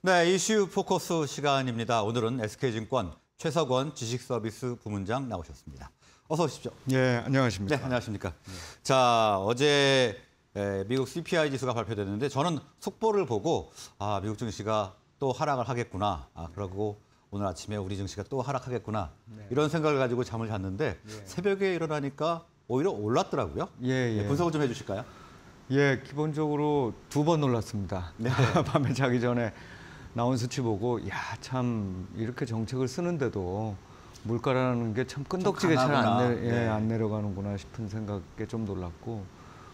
네, 이슈 포커스 시간입니다. 오늘은 SK증권 최석원 지식서비스 부문장 나오셨습니다. 어서 오십시오. 네, 안녕하십니까. 네, 안녕하십니까. 자, 어제 미국 CPI 지수가 발표됐는데 저는 속보를 보고 아, 미국 증시가 또 하락을 하겠구나. 아, 그러고 오늘 아침에 우리 증시가 또 하락하겠구나. 이런 생각을 가지고 잠을 잤는데 새벽에 일어나니까 오히려 올랐더라고요. 예. 분석을 좀 해주실까요? 예, 기본적으로 두 번 놀랐습니다. 네. 밤에 자기 전에 나온 수치 보고 야, 참 이렇게 정책을 쓰는데도 물가라는 게 참 끈덕지게 잘 안 내려가는구나 싶은 생각에 좀 놀랐고,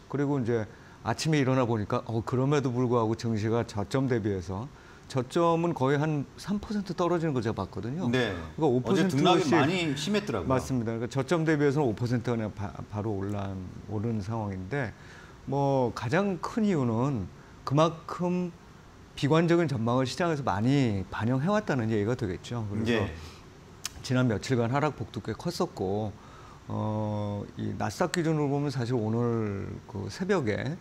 그리고 이제 아침에 일어나 보니까 그럼에도 불구하고 증시가 저점 대비해서 저점은 거의 한 3% 떨어지는 걸 제가 봤거든요. 네. 그러니까 5% 어제 등락이 많이 심했더라고요. 맞습니다. 그러니까 저점 대비해서는 5% 그냥 바로 오른 상황인데, 뭐 가장 큰 이유는 그만큼 비관적인 전망을 시장에서 많이 반영해왔다는 얘기가 되겠죠. 그래서 네. 지난 며칠간 하락폭도 꽤 컸었고, 이 나스닥 기준으로 보면 사실 오늘 그 새벽에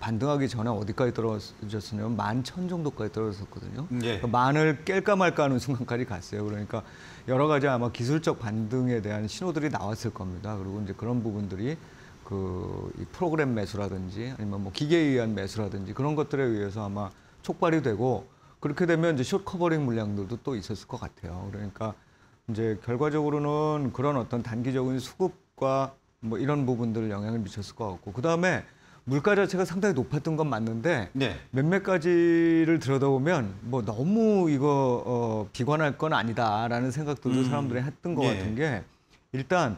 반등하기 전에 어디까지 떨어졌었냐면 11,000 정도까지 떨어졌었거든요. 네. 10,000을 깰까 말까 하는 순간까지 갔어요. 그러니까 여러 가지 아마 기술적 반등에 대한 신호들이 나왔을 겁니다. 그리고 이제 그런 부분들이 이 프로그램 매수라든지 아니면 뭐 기계에 의한 매수라든지 그런 것들에 의해서 아마 촉발이 되고, 그렇게 되면 이제 숏 커버링 물량들도 또 있었을 것 같아요. 그러니까 이제 결과적으로는 그런 어떤 단기적인 수급과 뭐 이런 부분들 영향을 미쳤을 것 같고, 그 다음에 물가 자체가 상당히 높았던 건 맞는데 네. 몇몇 가지를 들여다보면 뭐 너무 이거 비관할 건 아니다라는 생각들도 사람들이 했던 것 네. 같은 게, 일단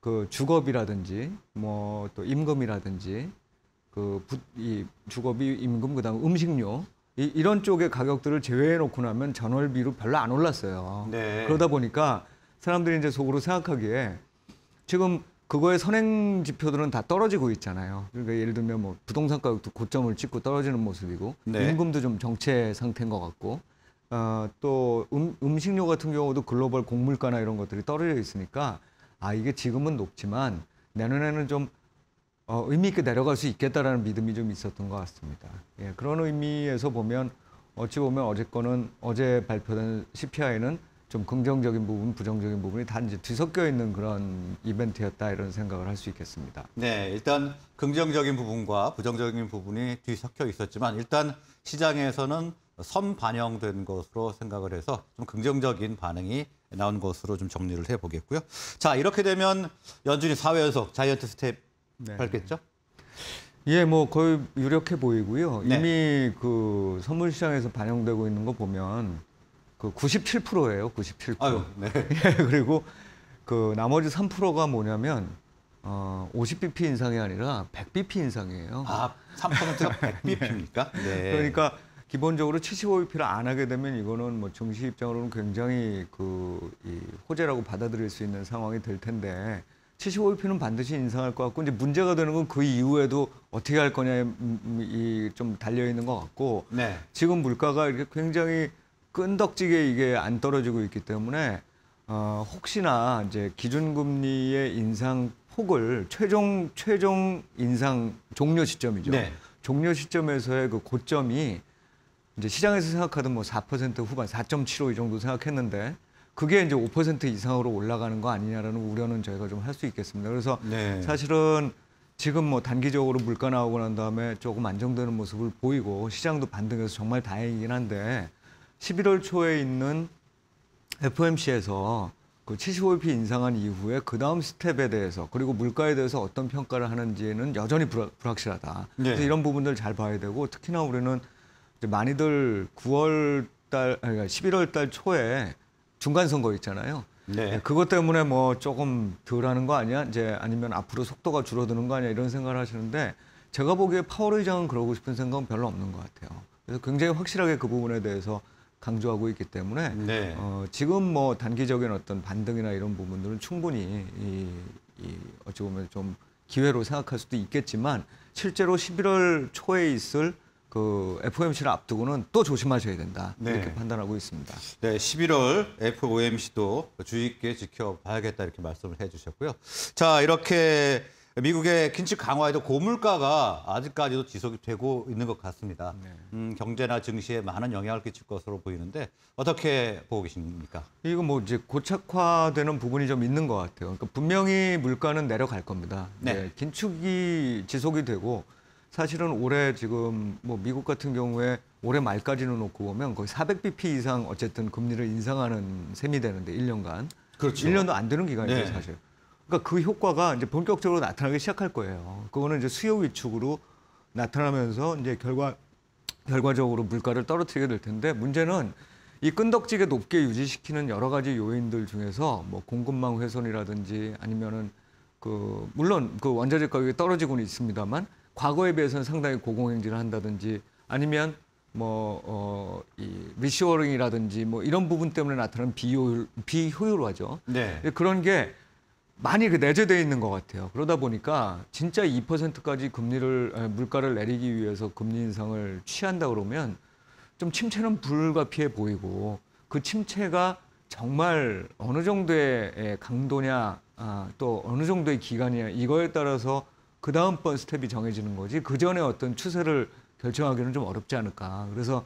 그 주거비라든지 뭐 또 임금이라든지 이 주거비, 임금, 그다음 음식료 이런 쪽의 가격들을 제외해 놓고 나면 전월비로 별로 안 올랐어요. 네. 그러다 보니까 사람들이 이제 속으로 생각하기에 지금 그거의 선행 지표들은 다 떨어지고 있잖아요. 그러니까 예를 들면 뭐 부동산 가격도 고점을 찍고 떨어지는 모습이고, 네. 임금도 좀 정체 상태인 것 같고, 또 음식료 같은 경우도 글로벌 곡물가나 이런 것들이 떨어져 있으니까 아, 이게 지금은 높지만 내년에는 좀 의미 있게 내려갈 수 있겠다라는 믿음이 좀 있었던 것 같습니다. 예, 그런 의미에서 보면 어찌 보면 어제 발표된 CPI는 좀 긍정적인 부분, 부정적인 부분이 다 이제 뒤섞여 있는 그런 이벤트였다, 이런 생각을 할 수 있겠습니다. 네, 일단 긍정적인 부분과 부정적인 부분이 뒤섞여 있었지만 일단 시장에서는 선 반영된 것으로 생각을 해서 좀 긍정적인 반응이 나온 것으로 좀 정리를 해보겠고요. 자, 이렇게 되면 연준이 4회 연속 자이언트 스텝 네. 밟겠죠? 예, 뭐 거의 유력해 보이고요. 네. 이미 그 선물 시장에서 반영되고 있는 거 보면 그 97%예요, 97%. 아유, 네. 예, 그리고 그 나머지 3%가 뭐냐면 50bp 인상이 아니라 100bp 인상이에요. 아, 3%가 100bp입니까? 네. 그러니까 기본적으로 75bp를 안 하게 되면 이거는 뭐 증시 입장으로는 굉장히 이 호재라고 받아들일 수 있는 상황이 될 텐데, 75bp는 반드시 인상할 것 같고, 이제 문제가 되는 건 그 이후에도 어떻게 할 거냐에 좀 달려 있는 것 같고, 네. 지금 물가가 이렇게 굉장히 끈덕지게 이게 안 떨어지고 있기 때문에 혹시나 이제 기준금리의 인상 폭을 최종 인상 종료 시점이죠. 네. 종료 시점에서의 그 고점이 이제 시장에서 생각하던 뭐 4% 후반, 4.75 이 정도 생각했는데 그게 이제 5% 이상으로 올라가는 거 아니냐라는 우려는 저희가 좀 할 수 있겠습니다. 그래서 네. 사실은 지금 뭐 단기적으로 물가 나오고 난 다음에 조금 안정되는 모습을 보이고 시장도 반등해서 정말 다행이긴 한데, 11월 초에 있는 FOMC에서 그 75bp 인상한 이후에 그 다음 스텝에 대해서, 그리고 물가에 대해서 어떤 평가를 하는지는 여전히 불확실하다. 네. 그래서 이런 부분들 잘 봐야 되고, 특히나 우리는 많이들 11월 달 초에 중간 선거 있잖아요. 네. 그것 때문에 뭐 조금 덜 하는 거 아니야? 이제 아니면 앞으로 속도가 줄어드는 거 아니야? 이런 생각을 하시는데, 제가 보기에 파월 의장은 그러고 싶은 생각은 별로 없는 것 같아요. 그래서 굉장히 확실하게 그 부분에 대해서 강조하고 있기 때문에 네. 지금 뭐 단기적인 어떤 반등이나 이런 부분들은 충분히 어찌 보면 좀 기회로 생각할 수도 있겠지만, 실제로 11월 초에 있을 그 FOMC를 앞두고는 또 조심하셔야 된다, 네. 이렇게 판단하고 있습니다. 네, 11월 FOMC도 주의 깊게 지켜봐야겠다, 이렇게 말씀을 해주셨고요. 자, 이렇게 미국의 긴축 강화에도 고물가가 아직까지도 지속이 되고 있는 것 같습니다. 경제나 증시에 많은 영향을 끼칠 것으로 보이는데 어떻게 보고 계십니까? 이거 뭐 이제 고착화되는 부분이 좀 있는 것 같아요. 그러니까 분명히 물가는 내려갈 겁니다. 네. 네, 긴축이 지속이 되고 사실은 올해 지금 뭐 미국 같은 경우에 올해 말까지는 놓고 보면 거의 400bp 이상 어쨌든 금리를 인상하는 셈이 되는데 1년간. 그렇죠. 1년도 안 되는 기간이죠, 네. 사실. 그러니까 그 효과가 이제 본격적으로 나타나기 시작할 거예요. 그거는 이제 수요 위축으로 나타나면서 이제 결과적으로 물가를 떨어뜨리게 될 텐데 문제는 이 끈덕지게 높게 유지시키는 여러 가지 요인들 중에서 뭐 공급망 훼손이라든지 아니면은 그 물론 그 원자재 가격이 떨어지고는 있습니다만 과거에 비해서는 상당히 고공행진을 한다든지 아니면 뭐 이 리쇼어링이라든지 뭐 이런 부분 때문에 나타나는 비효율화죠. 네. 그런 게 많이 내재되어 있는 것 같아요. 그러다 보니까 진짜 2%까지 물가를 내리기 위해서 금리 인상을 취한다 그러면 좀 침체는 불가피해 보이고 그 침체가 정말 어느 정도의 강도냐 또 어느 정도의 기간이냐 이거에 따라서 그 다음번 스텝이 정해지는 거지 그 전에 어떤 추세를 결정하기는 좀 어렵지 않을까. 그래서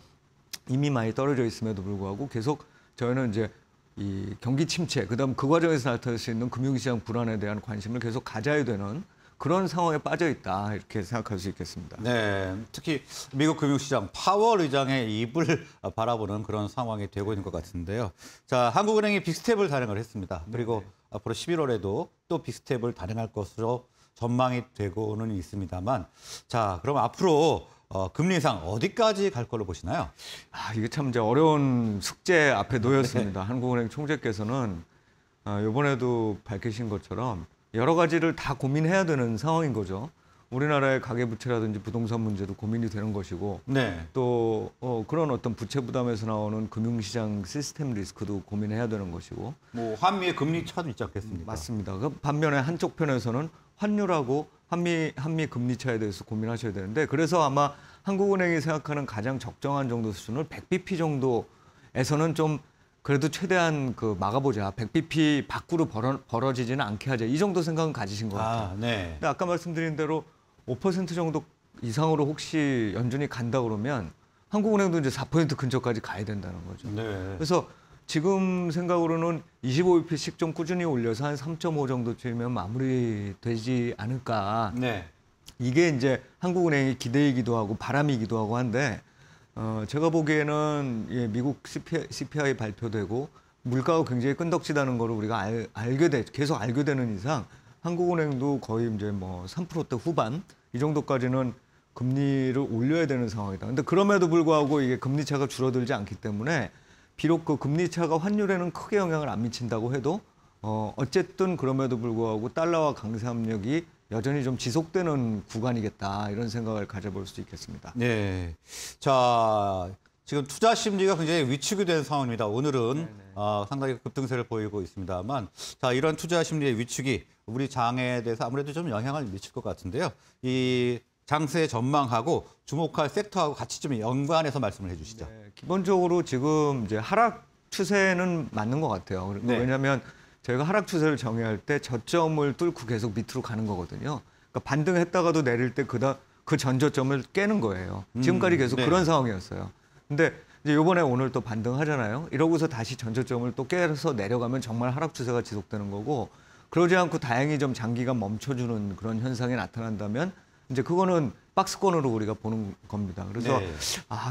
이미 많이 떨어져 있음에도 불구하고 계속 저희는 이제 이 경기 침체, 그다음 그 과정에서 나타날 수 있는 금융시장 불안에 대한 관심을 계속 가져야 되는 그런 상황에 빠져 있다 이렇게 생각할 수 있겠습니다. 네, 특히 미국 금융시장 파월 의장의 입을 바라보는 그런 상황이 되고 있는 것 같은데요. 자, 한국은행이 빅스텝을 단행을 했습니다. 그리고 네. 앞으로 11월에도 또 빅스텝을 단행할 것으로 전망이 되고는 있습니다만, 자, 그럼 앞으로 금리 인상 어디까지 갈 걸로 보시나요? 이게 참 이제 어려운 숙제 앞에 놓였습니다. 네. 한국은행 총재께서는 이번에도 밝히신 것처럼 여러 가지를 다 고민해야 되는 상황인 거죠. 우리나라의 가계부채라든지 부동산 문제도 고민이 되는 것이고 네. 또 그런 어떤 부채 부담에서 나오는 금융시장 시스템 리스크도 고민해야 되는 것이고 뭐 한미의 금리 차도 있지 않겠습니까? 맞습니다. 반면에 한쪽 편에서는 환율하고 한미 금리 차에 대해서 고민하셔야 되는데 그래서 아마 한국은행이 생각하는 가장 적정한 정도 수준을 100bp 정도에서는 좀 그래도 최대한 그 막아보자. 100bp 밖으로 벌어지지는 않게 하자. 이 정도 생각은 가지신 것 같아요. 네. 근데 아까 말씀드린 대로 5% 정도 이상으로 혹시 연준이 간다 그러면 한국은행도 이제 4% 근처까지 가야 된다는 거죠. 네. 그래서 지금 생각으로는 25bp씩 좀 꾸준히 올려서 한 3.5 정도쯤이면 마무리되지 않을까. 네. 이게 이제 한국은행의 기대이기도 하고 바람이기도 하고 한데 제가 보기에는 예, 미국 CPI 발표되고 물가가 굉장히 끈덕지다는 걸 우리가 계속 알게 되는 이상 한국은행도 거의 이제 뭐 3%대 후반 이 정도까지는 금리를 올려야 되는 상황이다. 근데 그럼에도 불구하고 이게 금리 차가 줄어들지 않기 때문에 비록 그 금리 차가 환율에는 크게 영향을 안 미친다고 해도 어쨌든 그럼에도 불구하고 달러와 강세 압력이 여전히 좀 지속되는 구간이겠다 이런 생각을 가져볼 수 있겠습니다. 네, 자 지금 투자 심리가 굉장히 위축이 된 상황입니다. 오늘은 상당히 급등세를 보이고 있습니다만 자 이런 투자 심리의 위축이 우리 장에 대해서 아무래도 좀 영향을 미칠 것 같은데요. 이 장세 전망하고 주목할 섹터하고 같이 좀 연관해서 말씀을 해주시죠. 네, 기본적으로 지금 이제 하락 추세는 맞는 것 같아요. 네. 왜냐하면 저희가 하락 추세를 정의할 때 저점을 뚫고 계속 밑으로 가는 거거든요. 그러니까 반등했다가도 내릴 때 그 전저점을 깨는 거예요. 지금까지 계속 네. 그런 상황이었어요. 근데 이제 이번에 오늘 또 반등하잖아요. 이러고서 다시 전저점을 또 깨서 내려가면 정말 하락 추세가 지속되는 거고 그러지 않고 다행히 좀 장기간 멈춰주는 그런 현상이 나타난다면 이제 그거는 박스권으로 우리가 보는 겁니다. 그래서 네.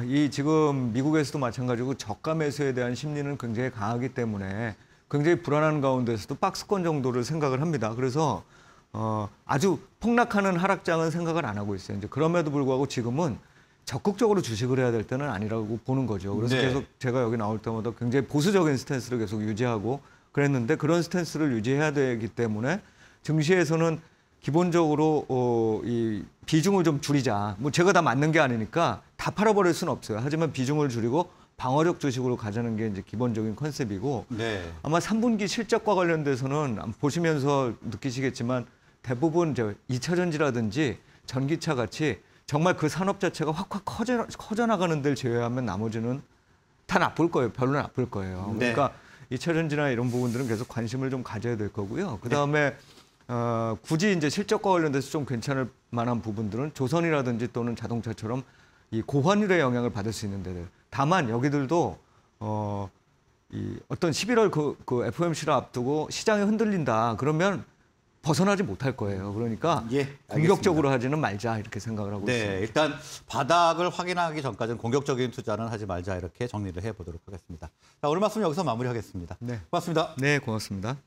이 지금 미국에서도 마찬가지고 저가 매수에 대한 심리는 굉장히 강하기 때문에 굉장히 불안한 가운데서도 박스권 정도를 생각을 합니다. 그래서 아주 폭락하는 하락장은 생각을 안 하고 있어요. 이제 그럼에도 불구하고 지금은 적극적으로 주식을 해야 될 때는 아니라고 보는 거죠. 그래서 네. 계속 제가 여기 나올 때마다 굉장히 보수적인 스탠스를 계속 유지하고 그랬는데 그런 스탠스를 유지해야 되기 때문에 증시에서는 기본적으로 이 비중을 좀 줄이자. 뭐 제가 다 맞는 게 아니니까 다 팔아버릴 수는 없어요. 하지만 비중을 줄이고 방어력 주식으로 가자는 게 이제 기본적인 컨셉이고 네. 아마 3분기 실적과 관련돼서는 보시면서 느끼시겠지만 대부분 2차전지라든지 전기차 같이 정말 그 산업 자체가 확확 커져나가는 데를 제외하면 나머지는 다 나쁠 거예요. 별로 나쁠 거예요. 네. 그러니까 2차전지나 이런 부분들은 계속 관심을 좀 가져야 될 거고요. 그다음에 굳이 이제 실적과 관련돼서 좀 괜찮을 만한 부분들은 조선이라든지 또는 자동차처럼 이 고환율의 영향을 받을 수 있는 데들. 다만 여기들도 이 어떤 11월 그 FOMC를 앞두고 시장이 흔들린다. 그러면 벗어나지 못할 거예요. 그러니까 예, 공격적으로 하지는 말자 이렇게 생각을 하고 있습니다. 일단 바닥을 확인하기 전까지는 공격적인 투자는 하지 말자 이렇게 정리를 해보도록 하겠습니다. 자, 오늘 말씀 여기서 마무리하겠습니다. 네. 고맙습니다. 네, 고맙습니다.